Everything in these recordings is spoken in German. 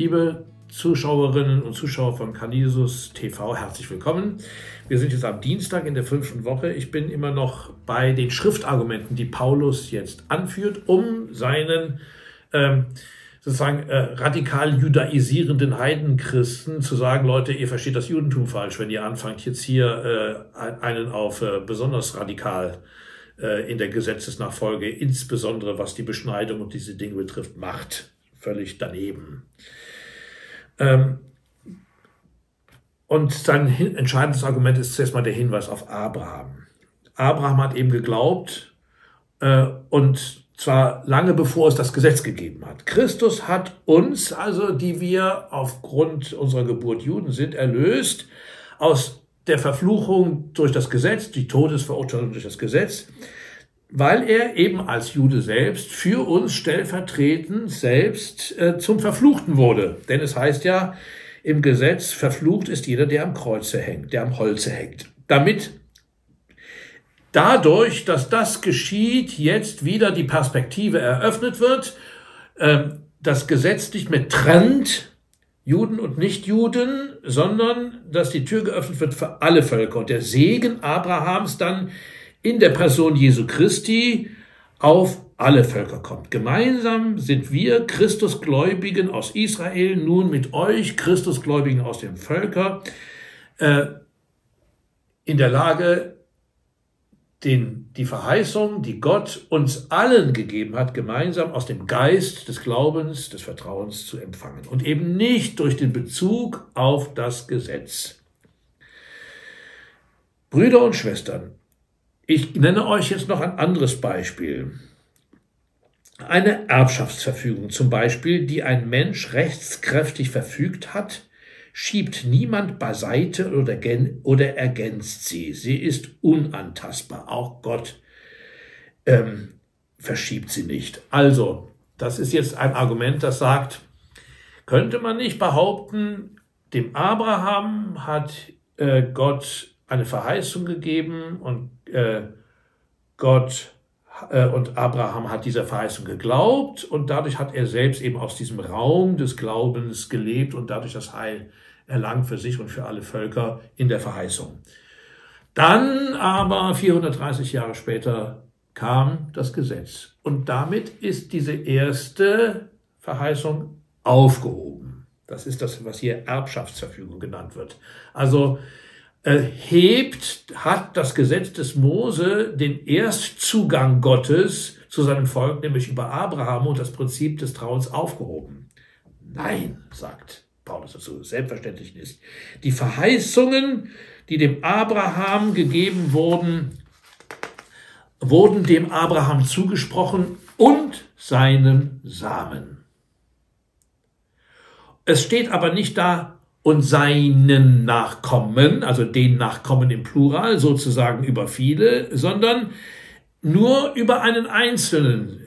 Liebe Zuschauerinnen und Zuschauer von Canisius TV, herzlich willkommen. Wir sind jetzt am Dienstag in der 5. Woche. Ich bin immer noch bei den Schriftargumenten, die Paulus jetzt anführt, um seinen radikal judaisierenden Heidenchristen zu sagen, Leute, ihr versteht das Judentum falsch, wenn ihr anfangt, jetzt hier einen auf besonders radikal in der Gesetzesnachfolge, insbesondere was die Beschneidung und diese Dinge betrifft, macht. Völlig daneben. Und sein entscheidendes Argument ist zuerst mal der Hinweis auf Abraham. Abraham hat eben geglaubt, und zwar lange bevor es das Gesetz gegeben hat. Christus hat uns, also die wir aufgrund unserer Geburt Juden sind, erlöst aus der Verfluchung durch das Gesetz, die Todesverurteilung durch das Gesetz, weil er eben als Jude selbst für uns stellvertretend selbst zum Verfluchten wurde. Denn es heißt ja im Gesetz, verflucht ist jeder, der am Kreuze hängt, der am Holze hängt. Dadurch, dass das geschieht, jetzt wieder die Perspektive eröffnet wird, das Gesetz nicht mehr trennt, Juden und Nichtjuden, sondern dass die Tür geöffnet wird für alle Völker. Und der Segen Abrahams dann in der Person Jesu Christi auf alle Völker kommt. Gemeinsam sind wir Christusgläubigen aus Israel nun mit euch, Christusgläubigen aus dem Völker, in der Lage, die Verheißung, die Gott uns allen gegeben hat, gemeinsam aus dem Geist des Glaubens, des Vertrauens zu empfangen. Und eben nicht durch den Bezug auf das Gesetz. Brüder und Schwestern, ich nenne euch jetzt noch ein anderes Beispiel. Eine Erbschaftsverfügung zum Beispiel, die ein Mensch rechtskräftig verfügt hat, schiebt niemand beiseite oder ergänzt sie. Sie ist unantastbar. Auch Gott verschiebt sie nicht. Also, das ist jetzt ein Argument, das sagt, könnte man nicht behaupten, dem Abraham hat Gott eine Verheißung gegeben und Abraham hat dieser Verheißung geglaubt und dadurch hat er selbst eben aus diesem Raum des Glaubens gelebt und dadurch das Heil erlangt für sich und für alle Völker in der Verheißung. Dann aber 430 Jahre später kam das Gesetz und damit ist diese erste Verheißung aufgehoben. Das ist das, was hier Erbschaftsverfügung genannt wird. Also hat das Gesetz des Mose den Erstzugang Gottes zu seinem Volk, nämlich über Abraham und das Prinzip des Trauens, aufgehoben. Nein, sagt Paulus dazu, selbstverständlich nicht. Die Verheißungen, die dem Abraham gegeben wurden, wurden dem Abraham zugesprochen und seinem Samen. Es steht aber nicht da, und seinen Nachkommen, also den Nachkommen im Plural, sozusagen über viele, sondern nur über einen Einzelnen.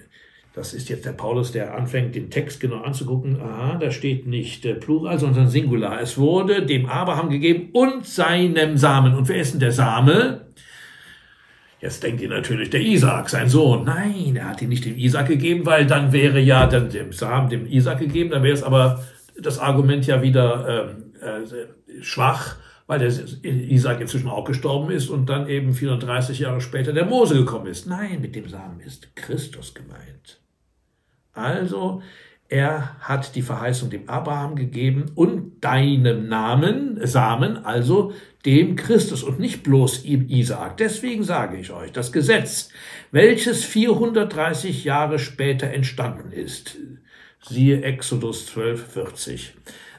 Das ist jetzt der Paulus, der anfängt, den Text genau anzugucken. Aha, da steht nicht Plural, sondern Singular. Es wurde dem Abraham gegeben und seinem Samen. Und wer ist denn der Same? Jetzt denkt ihr natürlich, der Isaak, sein Sohn. Nein, er hat ihn nicht dem Isaak gegeben, weil dann wäre ja dann dem Samen dem Isaak gegeben, dann wäre es aber das Argument ja wieder schwach, weil der Isaak inzwischen auch gestorben ist und dann eben 430 Jahre später der Mose gekommen ist. Nein, mit dem Samen ist Christus gemeint. Also, er hat die Verheißung dem Abraham gegeben und deinem Samen, also dem Christus und nicht bloß ihm Isaak. Deswegen sage ich euch, das Gesetz, welches 430 Jahre später entstanden ist, siehe Exodus 12,40,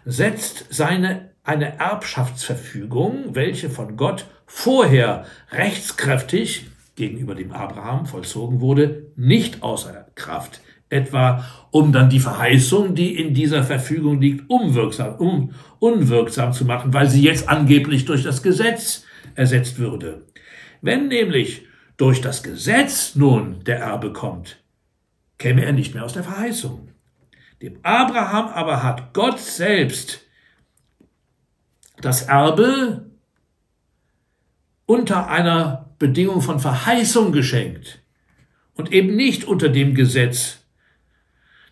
setzt eine Erbschaftsverfügung, welche von Gott vorher rechtskräftig gegenüber dem Abraham vollzogen wurde, nicht außer Kraft, etwa um dann die Verheißung, die in dieser Verfügung liegt, unwirksam zu machen, weil sie jetzt angeblich durch das Gesetz ersetzt würde. Wenn nämlich durch das Gesetz nun der Erbe kommt, käme er nicht mehr aus der Verheißung. Dem Abraham aber hat Gott selbst das Erbe unter einer Bedingung von Verheißung geschenkt und eben nicht unter dem Gesetz.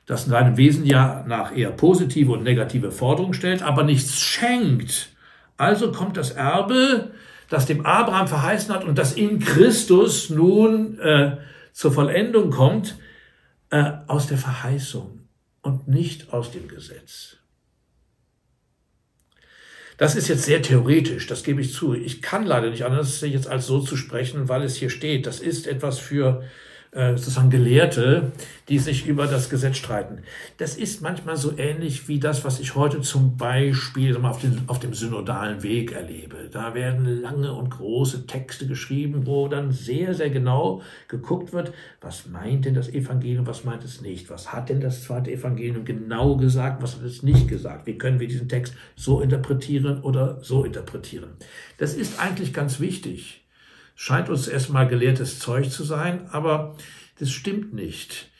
das in seinem Wesen ja nach eher positive und negative Forderungen stellt, aber nichts schenkt. Also kommt das Erbe, das dem Abraham verheißen hat und das in Christus nun zur Vollendung kommt, aus der Verheißung und nicht aus dem Gesetz. Das ist jetzt sehr theoretisch, das gebe ich zu. Ich kann leider nicht anders, jetzt als so zu sprechen, weil es hier steht. Das ist etwas für sozusagen Gelehrte, die sich über das Gesetz streiten. Das ist manchmal so ähnlich wie das, was ich heute zum Beispiel auf dem synodalen Weg erlebe. Da werden lange und große Texte geschrieben, wo dann sehr, sehr genau geguckt wird, was meint denn das Evangelium, was meint es nicht? Was hat denn das zweite Evangelium genau gesagt, was hat es nicht gesagt? Wie können wir diesen Text so interpretieren oder so interpretieren? Das ist eigentlich ganz wichtig. Scheint uns erstmal gelehrtes Zeug zu sein, aber das stimmt nicht.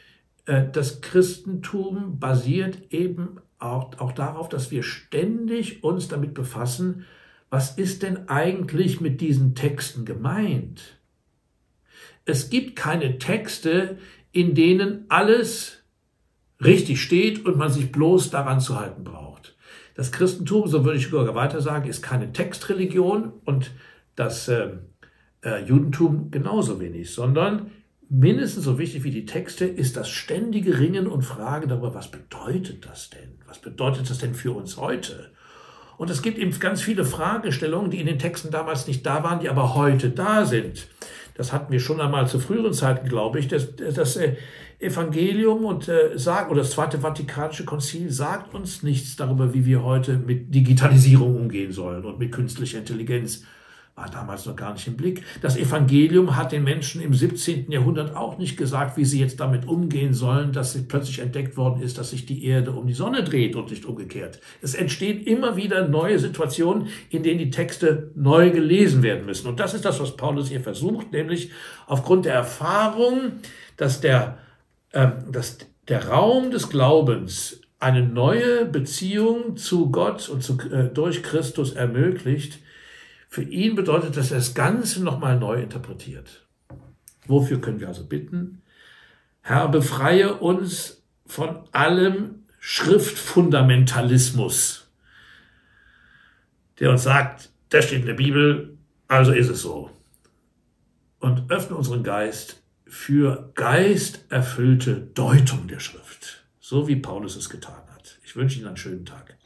Das Christentum basiert eben auch darauf, dass wir ständig uns damit befassen, was ist denn eigentlich mit diesen Texten gemeint? Es gibt keine Texte, in denen alles richtig steht und man sich bloß daran zu halten braucht. Das Christentum, so würde ich sogar weiter sagen, ist keine Textreligion und das Judentum genauso wenig, sondern mindestens so wichtig wie die Texte ist das ständige Ringen und Fragen darüber, was bedeutet das denn? Was bedeutet das denn für uns heute? Und es gibt eben ganz viele Fragestellungen, die in den Texten damals nicht da waren, die aber heute da sind. Das hatten wir schon einmal zu früheren Zeiten, glaube ich. Das Evangelium oder das Zweite Vatikanische Konzil sagt uns nichts darüber, wie wir heute mit Digitalisierung umgehen sollen und mit künstlicher Intelligenz. War damals noch gar nicht im Blick. Das Evangelium hat den Menschen im 17. Jahrhundert auch nicht gesagt, wie sie jetzt damit umgehen sollen, dass plötzlich entdeckt worden ist, dass sich die Erde um die Sonne dreht und nicht umgekehrt. Es entstehen immer wieder neue Situationen, in denen die Texte neu gelesen werden müssen. Und das ist das, was Paulus hier versucht, nämlich aufgrund der Erfahrung, dass der Raum des Glaubens eine neue Beziehung zu Gott und durch Christus ermöglicht. Für ihn bedeutet das, dass er das Ganze nochmal neu interpretiert. Wofür können wir also bitten? Herr, befreie uns von allem Schriftfundamentalismus, der uns sagt, das steht in der Bibel, also ist es so. Und öffne unseren Geist für geisterfüllte Deutung der Schrift, so wie Paulus es getan hat. Ich wünsche Ihnen einen schönen Tag.